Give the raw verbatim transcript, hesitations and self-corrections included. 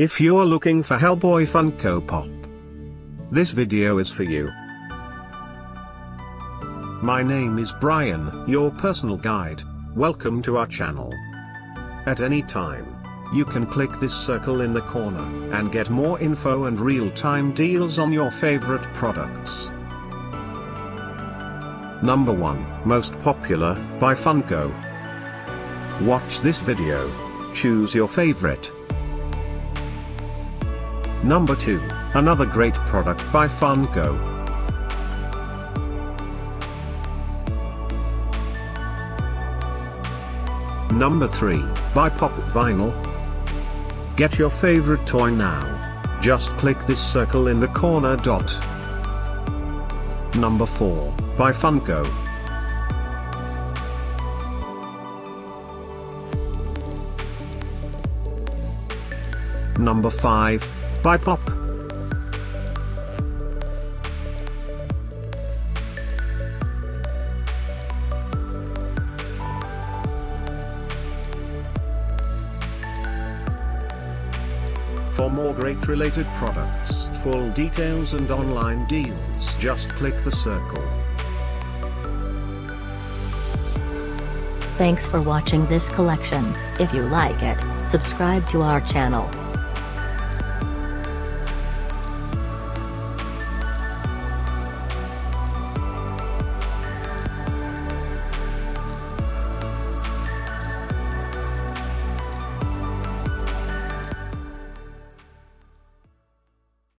If you're looking for Hellboy Funko Pop, this video is for you. My name is Brian, your personal guide. Welcome to our channel. At any time, you can click this circle in the corner and get more info and real-time deals on your favorite products. Number one, Most Popular, by Funko. Watch this video. Choose your favorite. Number two, another great product by Funko. Number three, by Pop Vinyl. Get your favorite toy now. Just click this circle in the corner dot. Number four, by Funko. Number five, by Pop. For more great related products, full details and online deals, just click the circle. Thanks for watching this collection. If you like it, subscribe to our channel.